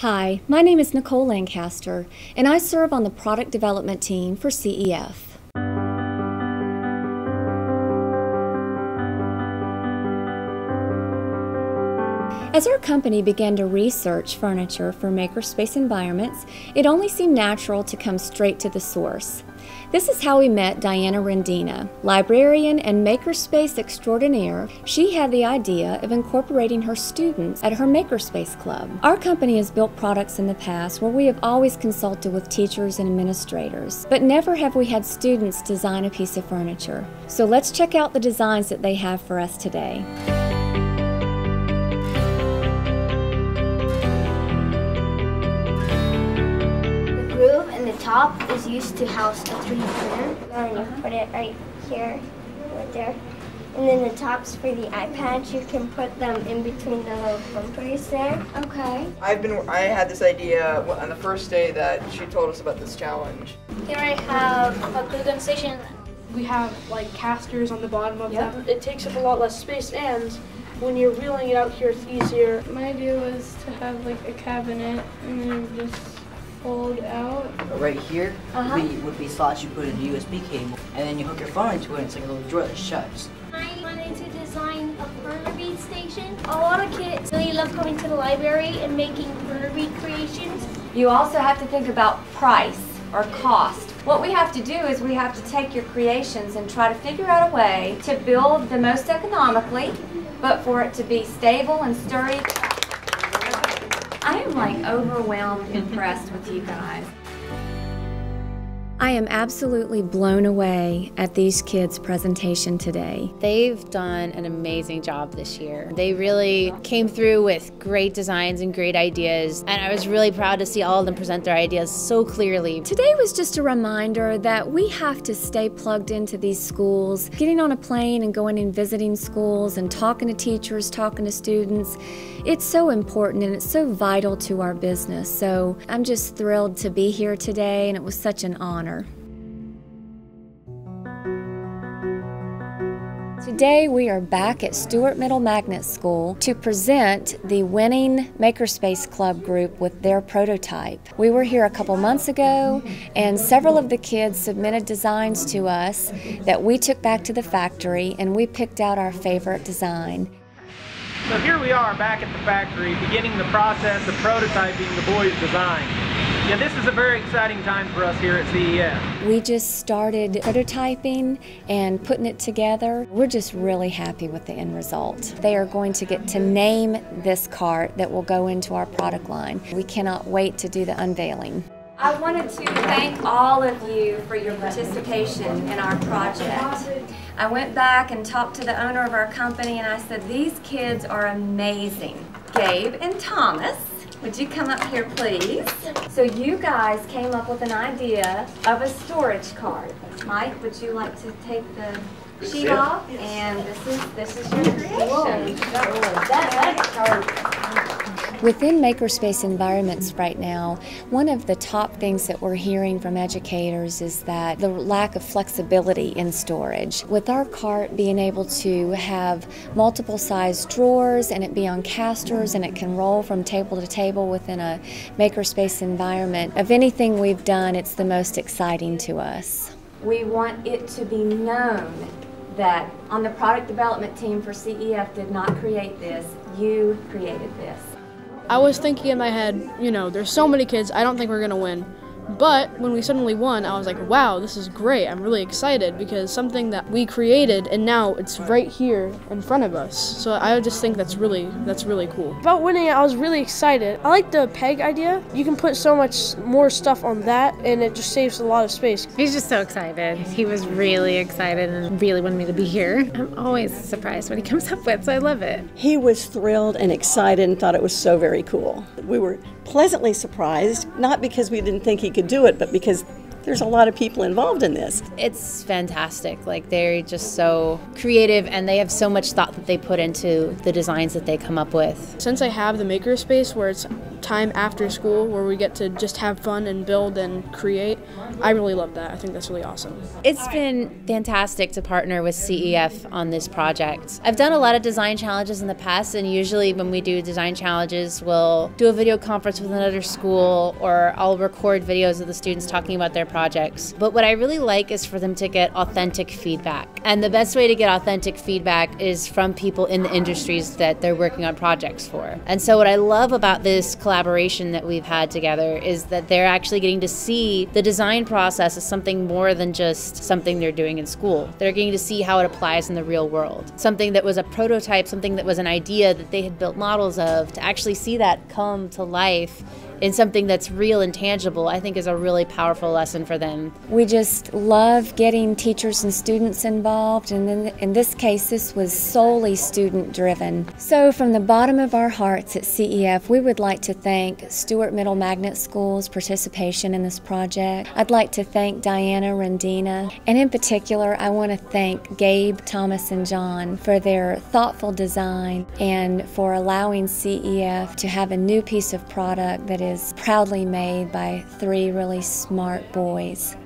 Hi, my name is Nicole Lancaster, and I serve on the product development team for CEF. As our company began to research furniture for makerspace environments, it only seemed natural to come straight to the source. This is how we met Diana Rendina, librarian and makerspace extraordinaire. She had the idea of incorporating her students at her makerspace club. Our company has built products in the past where we have always consulted with teachers and administrators, but never have we had students design a piece of furniture. So let's check out the designs that they have for us today. The top is used to house a 3D printer. And you put it right here, right there. And then the tops for the iPads, you can put them in between the little bumpers there. Okay. I had this idea on the first day that she told us about this challenge. Here I have a glue gun station. We have like casters on the bottom of them. It takes up a lot less space, and when you're wheeling it out here, it's easier. My idea was to have like a cabinet, and then just fold out. Right here would be slots you put in a USB cable, and then you hook your phone into it, and it's like a little drawer that shuts. I wanted to design a burner bead station. A lot of kids really love coming to the library and making burner bead creations. You also have to think about price or cost. What we have to do is we have to take your creations and try to figure out a way to build the most economically, but for it to be stable and sturdy. I am like overwhelmed, impressed with you guys. I am absolutely blown away at these kids' presentation today. They've done an amazing job this year. They really came through with great designs and great ideas, and I was really proud to see all of them present their ideas so clearly. Today was just a reminder that we have to stay plugged into these schools. Getting on a plane and going and visiting schools and talking to teachers, talking to students, it's so important and it's so vital to our business. So I'm just thrilled to be here today, and it was such an honor. Today we are back at Stewart Middle Magnet School to present the winning Makerspace Club group with their prototype. We were here a couple months ago, and several of the kids submitted designs to us that we took back to the factory, and we picked out our favorite design. So here we are back at the factory, beginning the process of prototyping the boys' design. Yeah, this is a very exciting time for us here at CEF. We just started prototyping and putting it together. We're just really happy with the end result. They are going to get to name this cart that will go into our product line. We cannot wait to do the unveiling. I wanted to thank all of you for your participation in our project. I went back and talked to the owner of our company, and I said, these kids are amazing. Gabe and Thomas, would you come up here, please? So you guys came up with an idea of a storage card. Mike, would you like to take the sheet off? And this is your creation. Within makerspace environments right now, one of the top things that we're hearing from educators is that the lack of flexibility in storage. With our cart being able to have multiple size drawers, and it be on casters, and it can roll from table to table within a makerspace environment, of anything we've done, it's the most exciting to us. We want it to be known that on the product development team for CEF did not create this, you created this. I was thinking in my head, you know, there's so many kids, I don't think we're gonna win. But when we suddenly won, I was like, wow, this is great. I'm really excited because something that we created, and now it's right here in front of us. So I just think that's really cool. About winning it, I was really excited. I like the peg idea. You can put so much more stuff on that, and it just saves a lot of space. He's just so excited. He was really excited and really wanted me to be here. I'm always surprised what he comes up with, so I love it. He was thrilled and excited and thought it was so very cool. We were pleasantly surprised, not because we didn't think he could do it, but because there's a lot of people involved in this. It's fantastic. Like, they're just so creative, and they have so much thought that they put into the designs that they come up with. Since I have the makerspace where it's time after school where we get to just have fun and build and create. I really love that. I think that's really awesome. It's been fantastic to partner with CEF on this project. I've done a lot of design challenges in the past, and usually when we do design challenges, we'll do a video conference with another school, or I'll record videos of the students talking about their projects. But what I really like is for them to get authentic feedback. And the best way to get authentic feedback is from people in the industries that they're working on projects for. And so what I love about this collaboration that we've had together is that they're actually getting to see the design process as something more than just something they're doing in school. They're getting to see how it applies in the real world. Something that was a prototype, something that was an idea that they had built models of, to actually see that come to life in something that's real and tangible, I think is a really powerful lesson for them. We just love getting teachers and students involved, and in this case, this was solely student-driven. So from the bottom of our hearts at CEF, we would like to thank Stewart Middle Magnet School's participation in this project. I'd like to thank Diana Rendina, and in particular, I want to thank Gabe, Thomas, and John for their thoughtful design and for allowing CEF to have a new piece of product that is proudly made by three really smart boys.